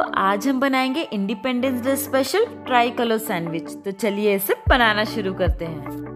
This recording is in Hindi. तो आज हम बनाएंगे independence day special try colour sandwich. तो चलिए इसे बनाना शुरू करते हैं।